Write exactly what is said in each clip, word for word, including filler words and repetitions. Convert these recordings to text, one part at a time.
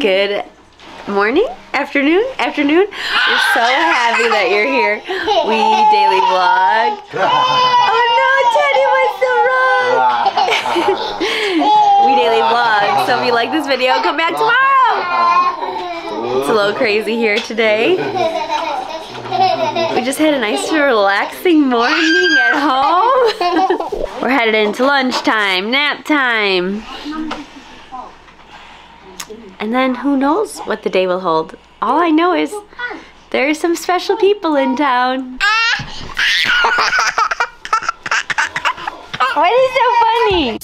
Good morning, afternoon, afternoon. We're so happy that you're here. We daily vlog. Oh no, Teddy was the rock. We daily vlog. So if you like this video, come back tomorrow. It's a little crazy here today. We just had a nice relaxing morning at home. We're headed into lunchtime, nap time. And then who knows what the day will hold. All I know is there are some special people in town. What is so funny?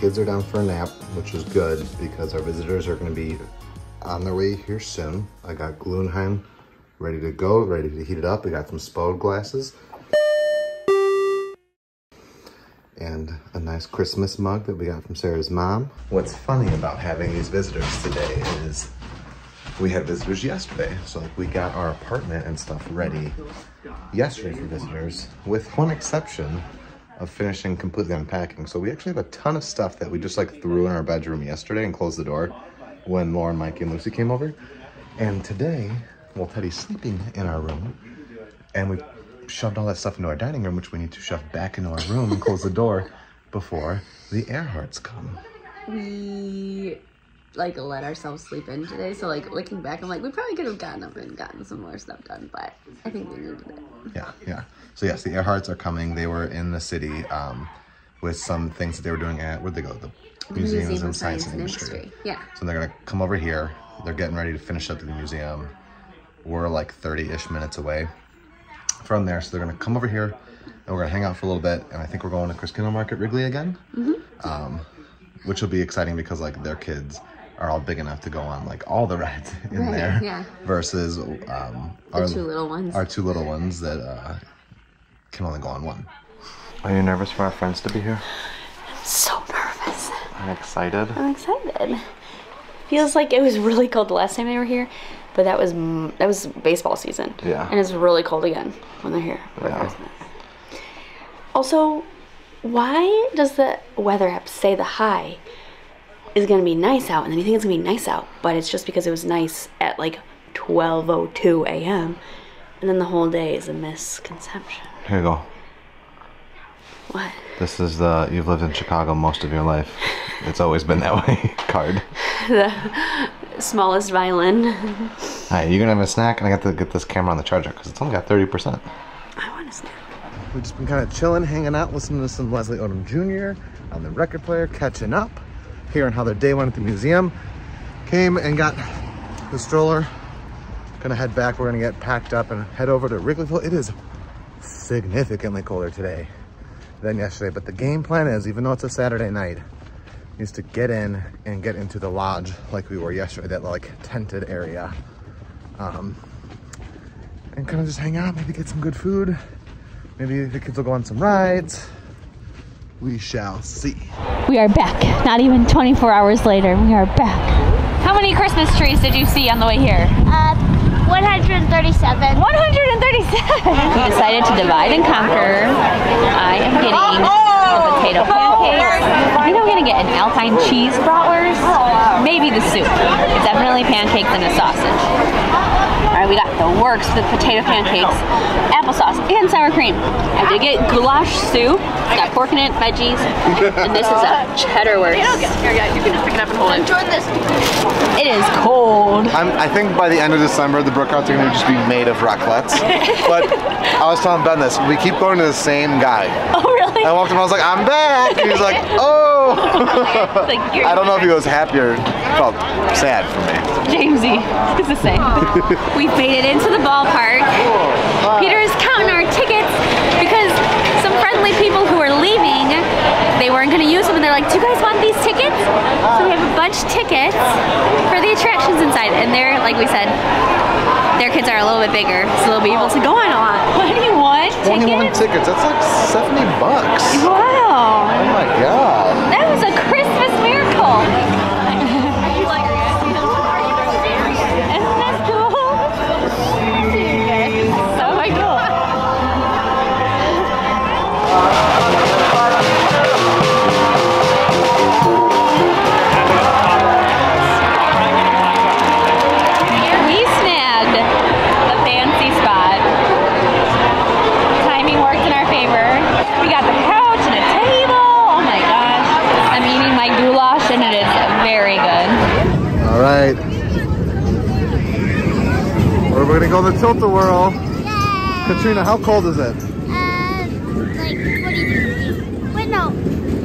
Kids are down for a nap, which is good because our visitors are going to be on their way here soon. I got Gluenheim ready to go, ready to heat it up. I got some spode glasses and a nice Christmas mug that we got from Sarah's mom. What's funny about having these visitors today is we had visitors yesterday, so like we got our apartment and stuff ready yesterday for visitors, with one exception of finishing completely unpacking. So we actually have a ton of stuff that we just like threw in our bedroom yesterday and closed the door when Lauren, Mikey, and Lucy came over. And today, well, Teddy's sleeping in our room and we shoved all that stuff into our dining room, which we need to shove back into our room and close the door before the Earharts come. We like let ourselves sleep in today. So like looking back, I'm like, we probably could have gotten up and gotten some more stuff done, but I think we needed it. Yeah, yeah. So yes, the Earharts are coming. They were in the city um, with some things that they were doing at, where'd they go? The Museums Museum of Science and Industry. Industry. Yeah. So they're gonna come over here. They're getting ready to finish up the museum. We're like thirty-ish minutes away from there. So they're gonna come over here and we're gonna hang out for a little bit. And I think we're going to Christkindl Market, Wrigley again, mm-hmm. um, which will be exciting because like their kids are all big enough to go on like all the rides in right, there yeah. versus um, our, two little ones. our two little ones that uh, can only go on one. Are you nervous for our friends to be here? I'm so nervous. I'm excited. I'm excited. Feels like it was really cold the last time they were here, but that was that was baseball season. Yeah. And it's really cold again when they're here for yeah. Christmas. Also, why does the weather app say the high is gonna be nice out, and then you think it's gonna be nice out, but it's just because it was nice at like twelve oh two a m and then the whole day is a misconception. Here you go. What? This is the you've lived in Chicago most of your life. It's always been that way card. The smallest violin. Alright, you're gonna have a snack, and I got to get this camera on the charger because it's only got thirty percent. I want a snack. We've just been kind of chilling, hanging out, listening to some Leslie Odom Junior on the record player, catching up. Hearing how their day went at the museum. Came and got the stroller. Gonna head back. We're gonna get packed up and head over to Wrigleyville. It is significantly colder today than yesterday, but the game plan is, even though it's a Saturday night, is to get in and get into the lodge like we were yesterday, that like tented area. Um, and kind of just hang out, maybe get some good food. Maybe the kids will go on some rides. We shall see. We are back. Not even twenty-four hours later, we are back. How many Christmas trees did you see on the way here? Uh, one hundred thirty-seven. one hundred thirty-seven! Decided to divide and conquer. I am getting a potato pancake. I think I'm gonna get an Alpine cheese bratwurst. Maybe the soup. It's definitely pancakes and a sausage. Alright, we got the works with potato pancakes, applesauce, and sour cream. I did get goulash soup. It's got pork in it, veggies, and this is a cheddar wurst. Here, yeah, you can just pick it up and hold it. Enjoy this. It is cold. I'm, I think by the end of December, the Brookharts are going to just be made of raclettes. But I was telling Ben this, we keep going to the same guy. Oh, really? I walked him, I was like, I'm back. He was like, oh. Like, I don't know if he was happy or felt sad for me. Jamesy, it's the same. We've made it into the ballpark. Cool. Peter is counting our tickets because some friendly people who are leaving, they weren't going to use them, and they're like, do you guys want these tickets? So we have a bunch of tickets for the attractions inside, and they're, like we said, their kids are a little bit bigger, so they'll be able to go on a lot. What do you want? twenty-one tickets? tickets. That's like seventy bucks. Wow. Oh my God. That was a Christmas miracle. Isn't that cool? Oh my God. We're gonna go to the Tilt-A-Whirl. Yay! Katrina, how cold is it? Um, like forty degrees. Wait, no,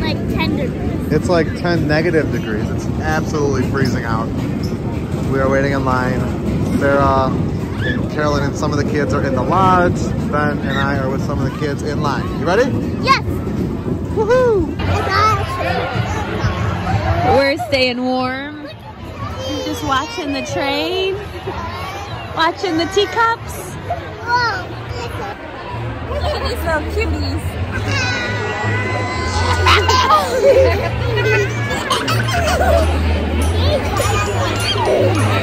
like ten degrees. It's like ten negative degrees. It's absolutely freezing out. We are waiting in line. Sarah and Carolyn and some of the kids are in the lodge. Ben and I are with some of the kids in line. You ready? Yes! Woohoo! We're staying warm. Just watching the train. Watching the teacups. Whoa. Look at these little cuties. Wow, those are fun.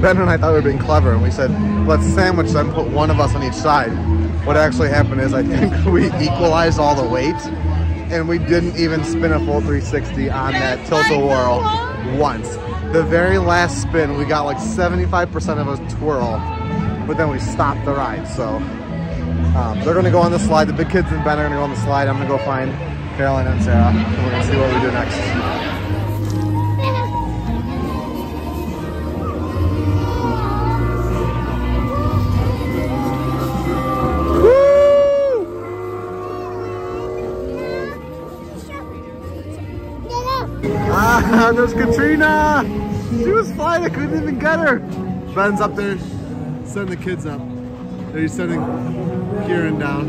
Ben and I thought we were being clever, and we said, let's sandwich them, put one of us on each side. What actually happened is I think we equalized all the weight, and we didn't even spin a full three sixty on that Tilt-A-Whirl once. The very last spin, we got like seventy-five percent of a twirl, but then we stopped the ride. So um, they're going to go on the slide. The big kids and Ben are going to go on the slide. I'm going to go find Carolyn and Sarah, and we're going to see what we do next. Ah, there's Katrina! She was flying, I couldn't even get her! Ben's up there, send the kids up. Are you sending Kieran down?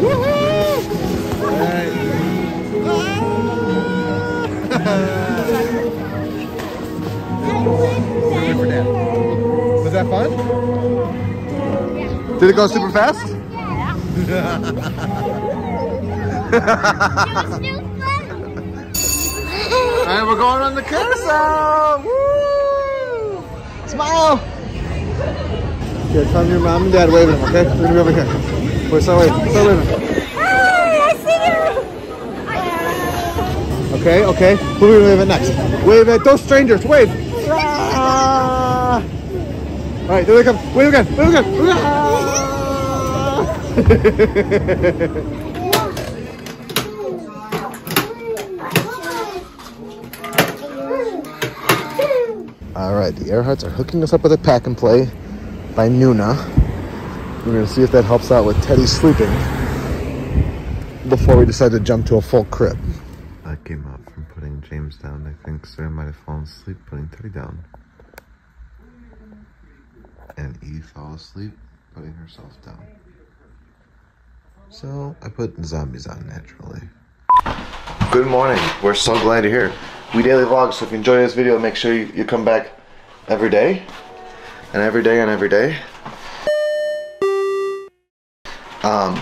Woohoo! Was that fun? Did it go super fast? Yeah. It was new fun. And we're going on the carousel. Woo! Smile. Okay, tell your mom and dad waving. Okay, we're gonna be over here. We're still waving. Still waving. Hi, I see you. Okay, okay. Who are we waving next? Wave at those strangers. Wave. Ah. All right, here they come. Wave again. Wave again. Ah. Alright, the Earharts are hooking us up with a pack and play by Nuna. We're going to see if that helps out with Teddy sleeping before we decide to jump to a full crib. I came up from putting James down. I think Sarah might have fallen asleep putting Teddy down. And Eve fell asleep putting herself down. So I put zombies on naturally. Good morning. We're so glad you're here. We daily vlog, so if you enjoy this video, make sure you, you come back every day, and every day, and every day. Um,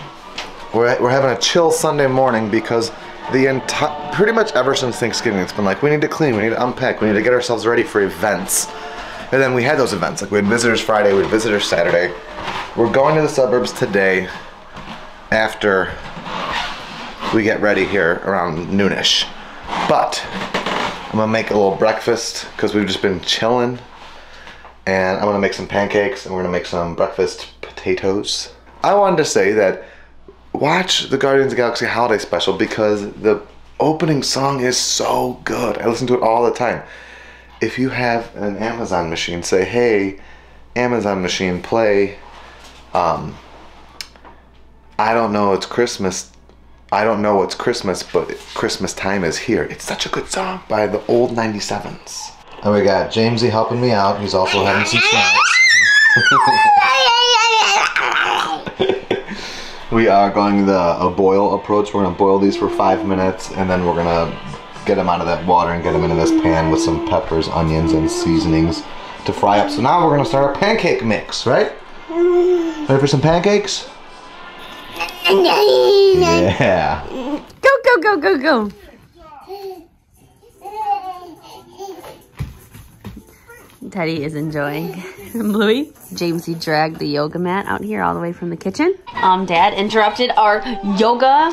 we're, we're having a chill Sunday morning because the entire, pretty much ever since Thanksgiving, it's been like, we need to clean, we need to unpack, we need to get ourselves ready for events. And then we had those events, like we had visitors Friday, we had visitors Saturday. We're going to the suburbs today after we get ready here around noonish. But I'm gonna make a little breakfast because we've just been chilling, and I'm gonna make some pancakes and we're gonna make some breakfast potatoes. I wanted to say that watch the Guardians of the Galaxy holiday special because the opening song is so good. I listen to it all the time. If you have an Amazon machine, say, hey, Amazon machine play, um, I don't know it's Christmas, I don't know it's Christmas, but Christmas time is here. It's such a good song by the Old ninety-sevens. And we got Jamesy helping me out. He's also having some snacks. We are going the a boil approach. We're gonna boil these for five minutes and then we're gonna get them out of that water and get them into this pan with some peppers, onions, and seasonings to fry up. So now we're gonna start our pancake mix, right? Ready for some pancakes? Yeah. Go, go, go, go, go. Teddy is enjoying. Bluey, Jamesy dragged the yoga mat out here all the way from the kitchen. Um, Dad interrupted our yoga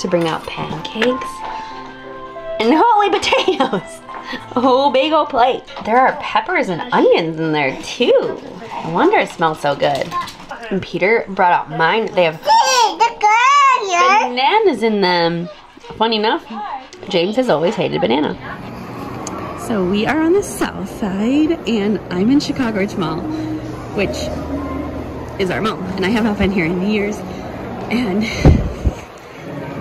to bring out pancakes and holy potatoes. A whole big old plate. There are peppers and onions in there too. No wonder it smells so good. And Peter brought out mine. They have bananas in them. Funny enough, James has always hated banana. So we are on the south side and I'm in Chicago Ridge Mall, which is our mall. And I have not been here in years. And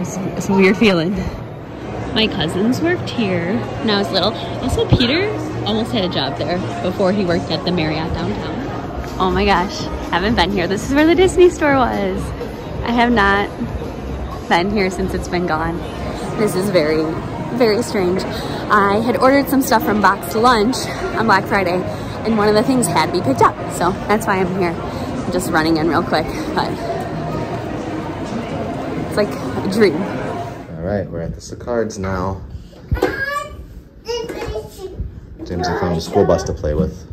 it's, it's a weird feeling. My cousins worked here when I was little. Also, Peter almost had a job there before he worked at the Marriott downtown. Oh my gosh, haven't been here. This is where the Disney store was. I have not been here since it's been gone. This is very, very strange. I had ordered some stuff from Box Lunch on Black Friday and one of the things had to be picked up. So that's why I'm here. I'm just running in real quick, but it's like a dream. All right, we're at the Sicard's now. James found a school bus to play with.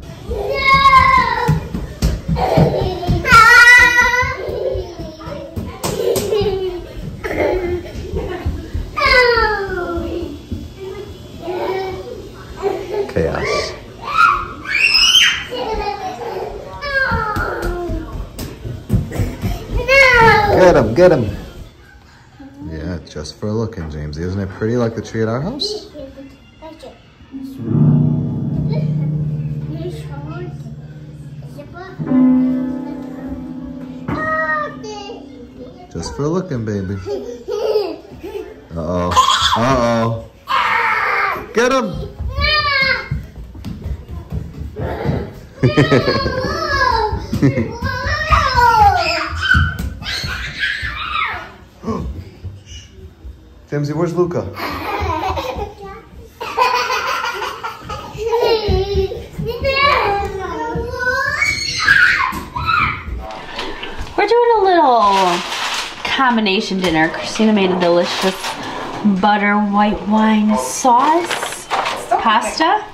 Chaos. Get him, get him. Yeah, just for looking, Jamesy. Isn't it pretty like the tree at our house? Just for looking, baby. Uh-oh. Uh-oh. Get him! Jamesy, where's Luca? We're doing a little combination dinner. Christina made a delicious butter white wine sauce pasta.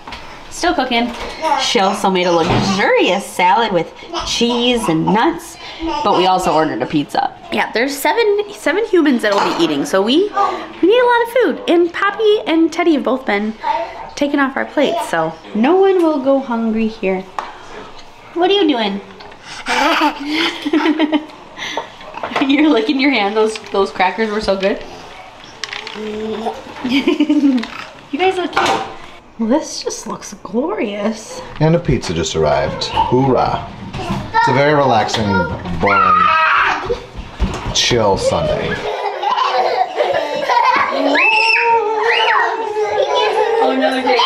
Still cooking. She also made a luxurious salad with cheese and nuts, but we also ordered a pizza. Yeah, there's seven seven humans that will be eating, so we, we need a lot of food. And Poppy and Teddy have both been taken off our plates, so no one will go hungry here. What are you doing? You're licking your hand. Those, those crackers were so good. You guys look cute. Well, this just looks glorious. And a pizza just arrived. Hoorah. It's a very relaxing, boring, chill Sunday. Oh, another day.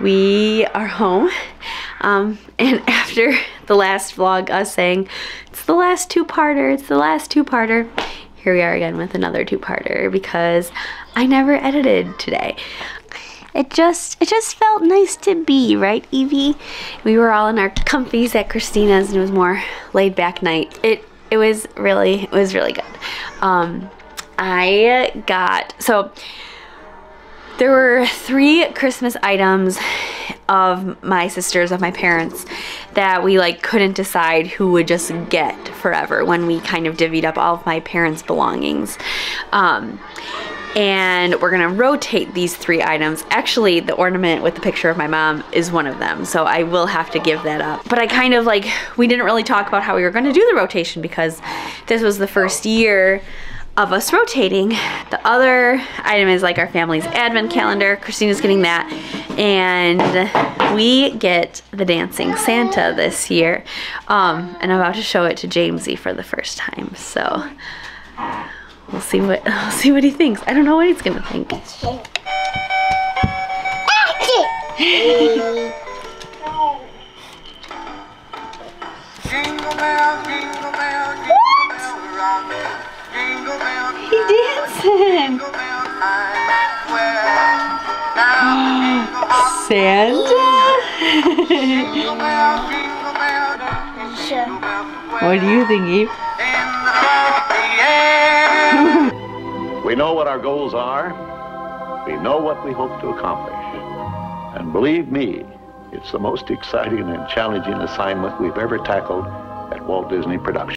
We are home, um, and after the last vlog, us saying, it's the last two-parter, it's the last two-parter, here we are again with another two-parter because I never edited today. It just, it just felt nice to be, right, Evie? We were all in our comfies at Christina's, and it was more laid-back night. It, it was really, it was really good. Um, I got, so... There were three Christmas items of my sisters, of my parents, that we like couldn't decide who would just get forever when we kind of divvied up all of my parents' belongings. Um, and we're gonna rotate these three items. Actually, the ornament with the picture of my mom is one of them, so I will have to give that up. But I kind of like, we didn't really talk about how we were gonna do the rotation because this was the first year of us rotating. The other item is like our family's advent calendar. Christina's getting that. And we get the Dancing Santa this year. Um, and I'm about to show it to Jamesy for the first time. So we'll see what we'll see what he thinks. I don't know what he's gonna think. Jingle bell, jingle bell, jingle bell rock. He dancing. Oh, Santa. Sure. What do you think, Eve? We know what our goals are. We know what we hope to accomplish. And believe me, it's the most exciting and challenging assignment we've ever tackled at Walt Disney Productions.